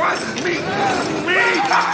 was me! Me! Fuck!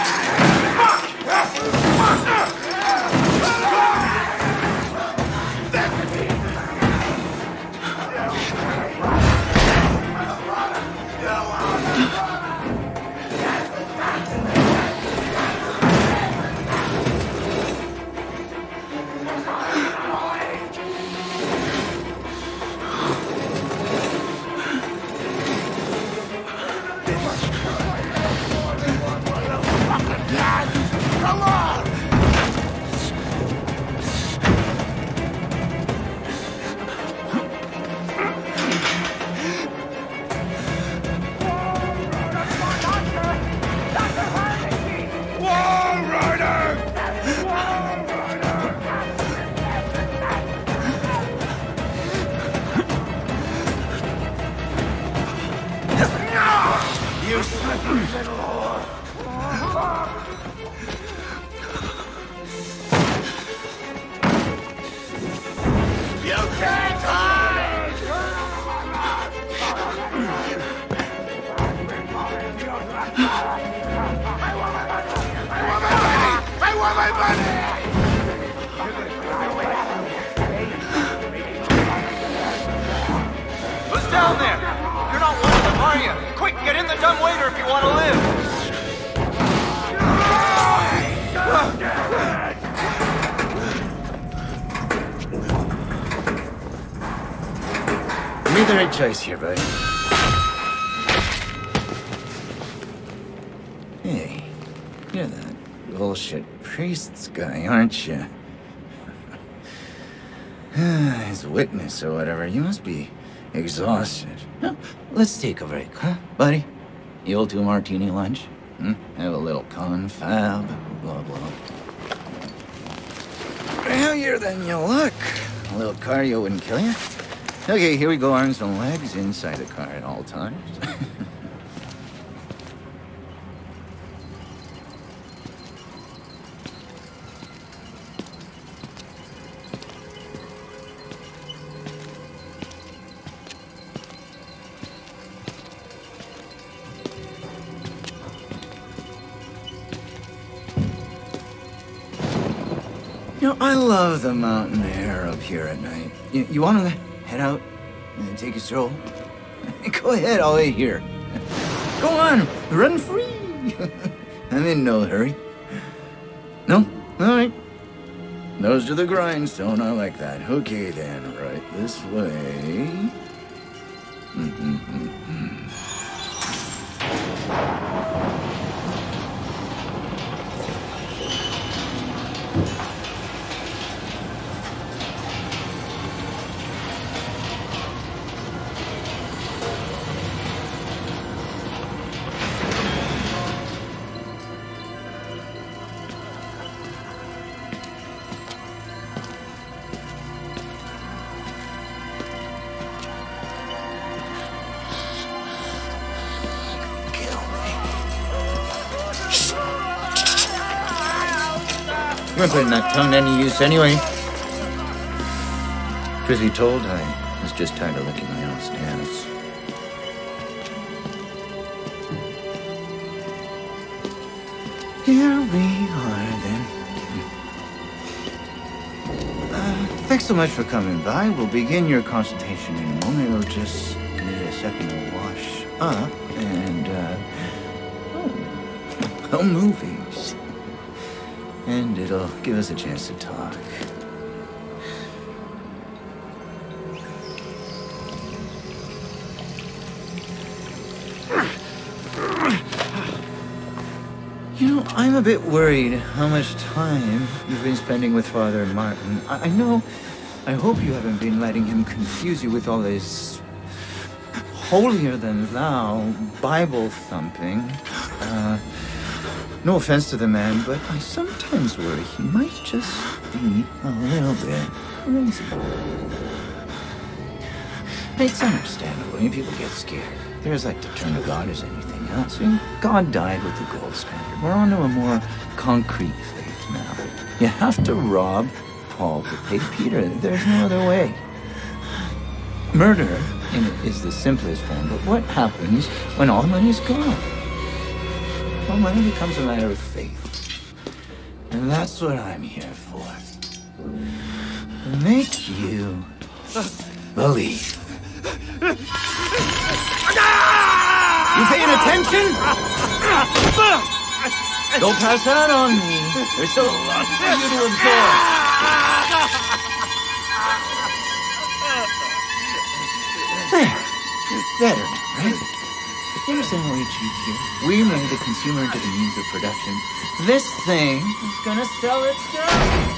Chase here, buddy. Hey, you're that bullshit priest's guy, aren't you? His witness or whatever, you must be exhausted. Well, let's take a break, huh, buddy? You'll do martini lunch? Hmm? Have a little confab, blah, blah. Healthier than you look. A little cardio wouldn't kill you. Okay, here we go, arms and legs inside the car at all times. You know, I love the mountain air up here at night. You wanna head out and take a stroll? Go ahead, I'll wait here. Go on, run free. I'm in no hurry. No? All right. Nose to the grindstone, I like that. Okay then, right this way. I'm putting that tongue to any use anyway. Truth be told, I was just tired of licking my own stance. Here we are then. Thanks so much for coming by. We'll begin your consultation in a moment. It'll just need a second to wash up and, oh, movies. And it'll give us a chance to talk. You know, I'm a bit worried how much time you've been spending with Father Martin. I know, I hope you haven't been letting him confuse you with all this holier-than-thou Bible-thumping. No offense to the man, but I sometimes worry he might just be a little bit crazy. It's understandable. When people get scared, they're as like to turn to God as anything else. And God died with the gold standard. We're on to a more concrete faith now. You have to rob Paul to pay Peter. There's no other way. Murder is the simplest form, but what happens when all the money is gone? Well, money becomes a matter of faith. And that's what I'm here for. Make you believe. You paying attention? Don't pass that on me. There's still a lot for you to absorb. There. Better, right? You understand why you cheat here? We made the consumer into the means of production. This thing is gonna sell itself.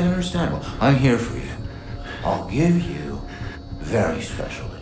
Understandable. I'm here for you. I'll give you very special attention.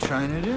Trying to do.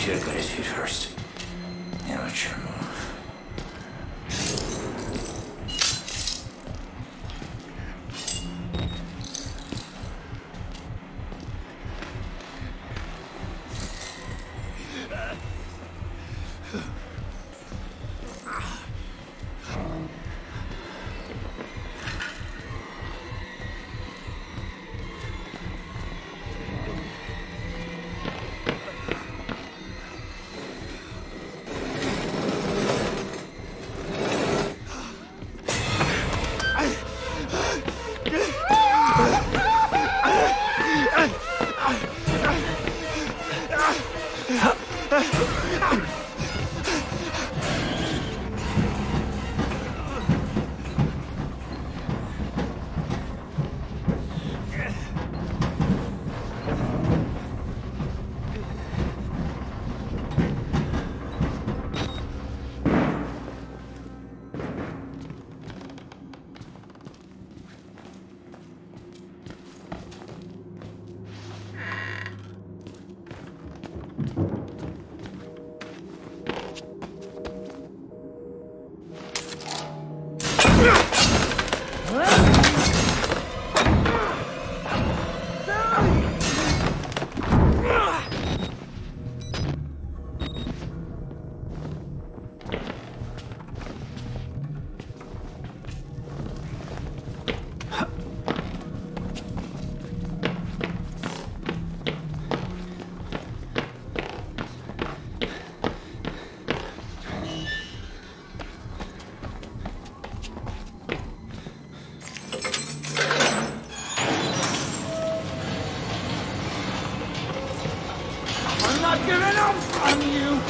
Should have got his feet first. Amateur move. given up on you!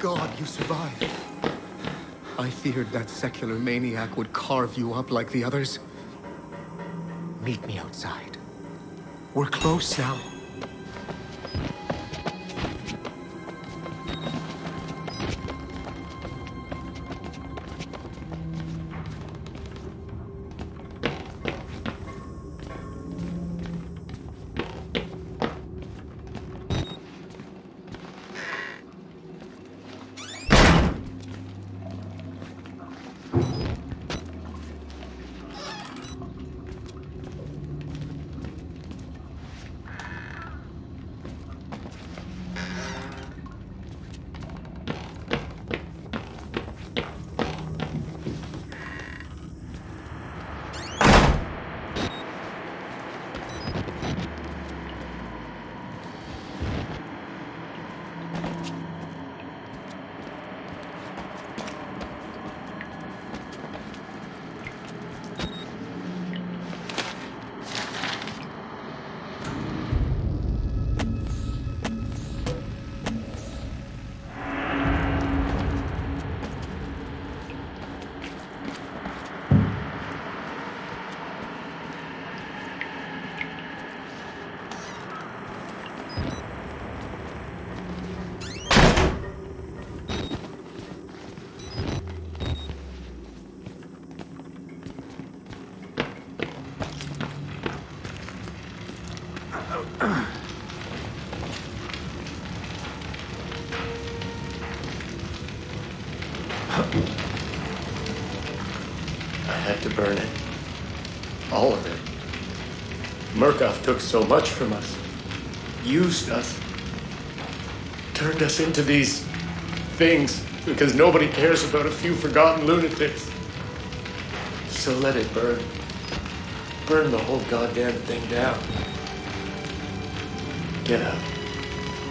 God, you survived. I feared that secular maniac would carve you up like the others. Meet me outside. We're close now. Burn it. All of it. Murkoff took so much from us. Used us. Turned us into these things because nobody cares about a few forgotten lunatics. So let it burn. Burn the whole goddamn thing down. Get out.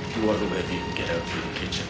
If you want to live, you can get out through the kitchen.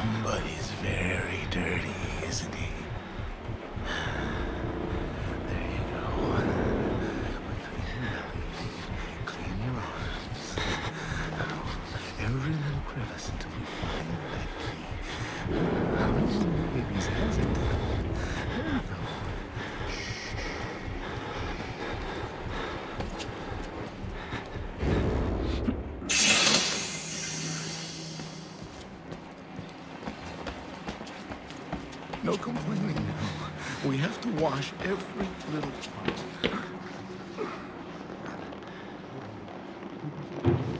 Somebody's very dirty, isn't he? There you go. Clean your arms. Every little crevice until we find that key. How many little babies has it? No complaining now. We have to wash every little part.